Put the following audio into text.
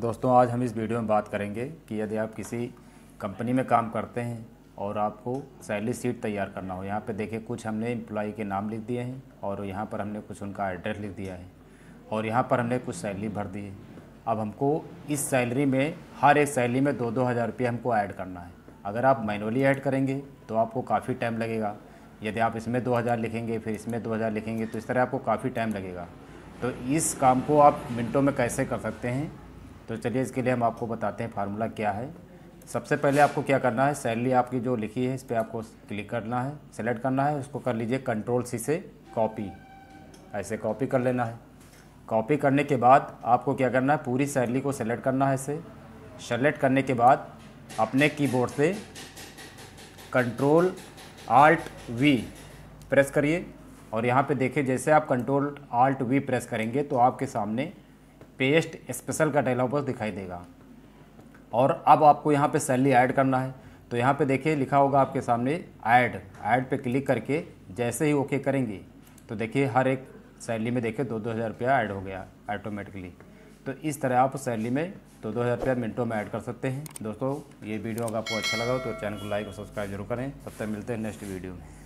दोस्तों, आज हम इस वीडियो में बात करेंगे कि यदि आप किसी कंपनी में काम करते हैं और आपको सैलरी शीट तैयार करना हो। यहाँ पे देखिए कुछ हमने एम्प्लॉई के नाम लिख दिए हैं और यहाँ पर हमने कुछ उनका एड्रेस लिख दिया है और यहाँ पर हमने कुछ सैलरी भर दी है। अब हमको इस सैलरी में हर एक सैलरी में 2-2 हज़ार रुपये हमको ऐड करना है। अगर आप मैनुअली ऐड करेंगे तो आपको काफ़ी टाइम लगेगा। यदि आप इसमें 2 हज़ार लिखेंगे फिर इसमें 2 हज़ार लिखेंगे तो इस तरह आपको काफ़ी टाइम लगेगा। तो इस काम को आप मिनटों में कैसे कर सकते हैं, तो चलिए इसके लिए हम आपको बताते हैं फार्मूला क्या है। सबसे पहले आपको क्या करना है, सैलरी आपकी जो लिखी है इस पर आपको क्लिक करना है, सेलेक्ट करना है, उसको कर लीजिए कंट्रोल C से कॉपी। ऐसे कॉपी कर लेना है। कॉपी करने के बाद आपको क्या करना है, पूरी सैलरी को सेलेक्ट करना है। इसे सेलेक्ट करने के बाद अपने कीबोर्ड से कंट्रोल Alt V प्रेस करिए और यहाँ पे देखिए जैसे आप कंट्रोल Alt V प्रेस करेंगे तो आपके सामने पेस्ट स्पेशल का डायलॉग बॉक्स दिखाई देगा। और अब आपको यहाँ पे सैलरी ऐड करना है, तो यहाँ पे देखिए लिखा होगा आपके सामने ऐड पे क्लिक करके जैसे ही ओके करेंगे तो देखिए हर एक सैलरी में देखिए 2-2 हज़ार रुपया ऐड हो गया ऑटोमेटिकली। तो इस तरह आप सैलरी में 2-2 हज़ार रुपया मिनटों में ऐड कर सकते हैं। दोस्तों, ये वीडियो अगर आपको अच्छा लगा हो तो चैनल को लाइक और सब्सक्राइब जरूर करें। तब तक मिलते हैं नेक्स्ट वीडियो में।